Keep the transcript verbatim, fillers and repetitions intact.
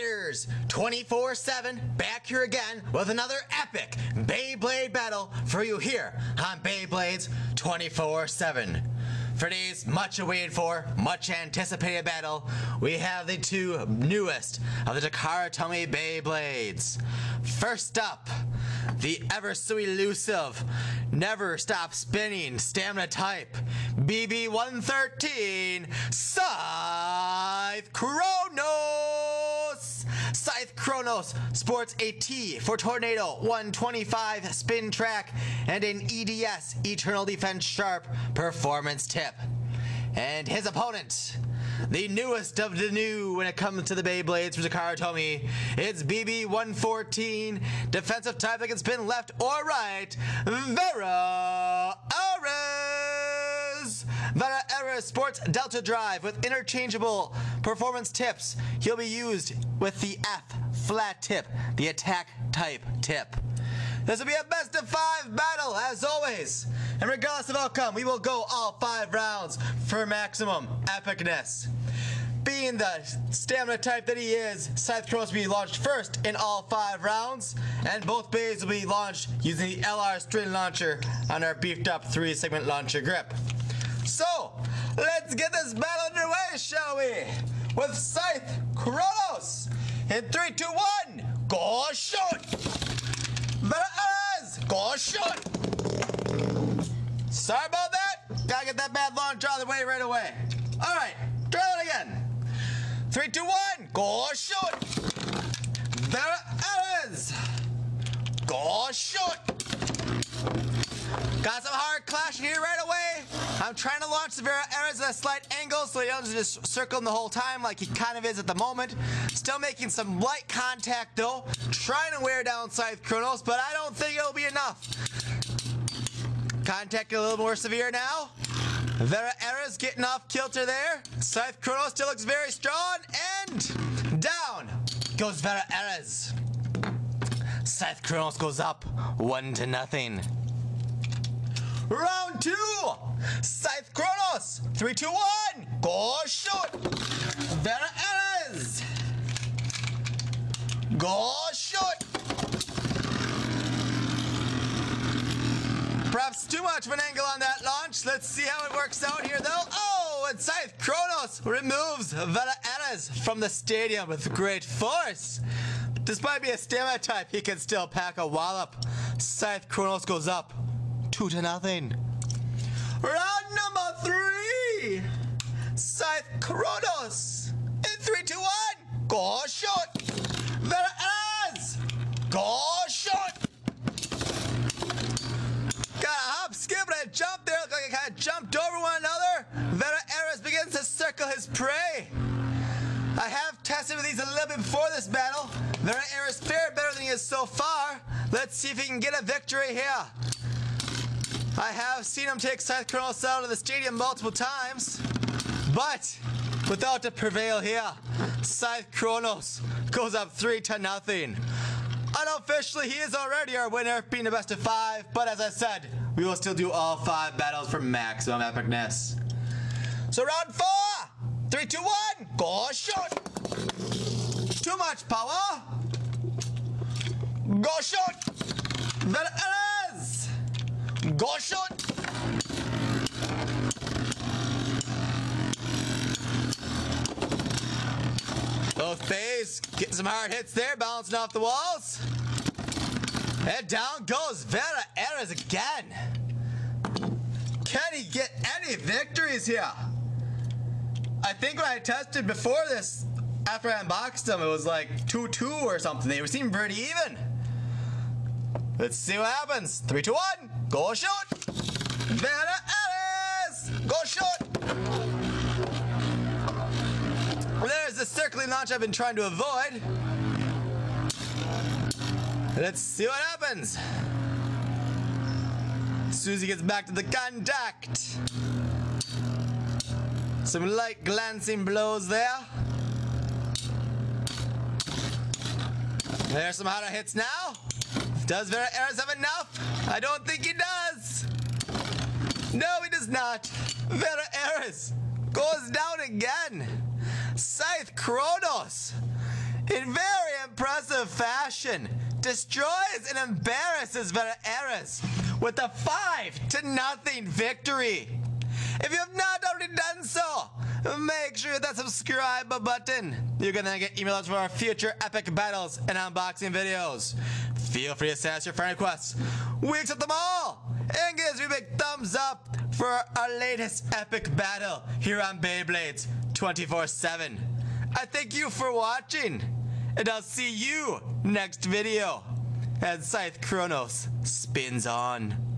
Raiders! twenty-four seven, back here again with another epic Beyblade battle for you here on Beyblade's twenty-four seven. For today's much awaited for, much anticipated battle, we have the two newest of the Takara Tomy Beyblades. First up, the ever so elusive, never stop spinning stamina type, B B one thirteen, Scythe Kronos! Scythe Kronos sports a T for Tornado, one twenty-five spin track, and an E D S, Eternal Defense Sharp, performance tip. And his opponent, the newest of the new when it comes to the Beyblades from Takara Tomy, it's B B one fourteen, defensive type that can spin left or right, VariAres! VariAres sports Delta Drive with interchangeable performance tips. He'll be used with the F flat tip, the attack type tip. This will be a best of five battle as always, and regardless of outcome, we will go all five rounds for maximum epicness. Being the stamina type that he is, Scythe Kronos will be launched first in all five rounds, and both bays will be launched using the L R String launcher on our beefed up three segment launcher grip. So let's get this battle underway, shall we? With Scythe Kronos in three, two, one, go shoot! VariAres, go shoot! Sorry about that. Gotta get that bad launch out of the way right away. All right, try that again. Three, two, one, go shoot! VariAres, go shoot! Got some hard clashing here right away. I'm trying to launch the VariAres at a slight angle so he doesn't just circle him the whole time like he kind of is at the moment. Still making some light contact though. Trying to wear down Scythe Kronos, but I don't think it'll be enough. Contact a little more severe now. VariAres getting off kilter there. Scythe Kronos still looks very strong, and down goes VariAres. Scythe Kronos goes up one to nothing. Round two, Scythe Kronos, three, two, one, go shoot. VariAres, go shoot. Perhaps too much of an angle on that launch. Let's see how it works out here though. Oh, and Scythe Kronos removes VariAres from the stadium with great force. Despite being a stamina type, he can still pack a wallop. Scythe Kronos goes up two to nothing. Round number three. Scythe Kronos in three, two, one. Go shot. VariAres. Go shot. Got a hop, skip, and a jump there. Looked like it kind of jumped over one another. VariAres begins to circle his prey. I have tested with these a little bit before this battle. VariAres fared better than he is so far. Let's see if he can get a victory here. I have seen him take Scythe Kronos out of the stadium multiple times, but without a prevail here, Scythe Kronos goes up three to nothing. Unofficially, he is already our winner, being the best of five, but as I said, we will still do all five battles for maximum epicness. So round four, three, two, one, go shoot! Too much power. Go shoot! VariAres! Go shoot! Both bays getting some hard hits there, bouncing off the walls. And down goes VariAres again. Can he get any victories here? I think when I tested before this, after I unboxed them, it was like two two or something. They seemed pretty even. Let's see what happens. Three, two, one. Go shoot! VariAres! Go shoot! There's the circling launch I've been trying to avoid. Let's see what happens. Susie gets back to the contact. Some light glancing blows there. There's some harder hits now. Does VariAres have enough? I don't think he does. No, he does not. VariAres goes down again. Scythe Kronos in very impressive fashion, destroys and embarrasses VariAres with a five to nothing victory. If you have not already done so, make sure you hit that subscribe button. You're gonna get emailed for our future epic battles and unboxing videos. Feel free to send us your friend requests. We accept them all! And give us a big thumbs up for our latest epic battle here on BEYBLADE twenty-four seven. I thank you for watching, and I'll see you next video as Scythe Kronos spins on.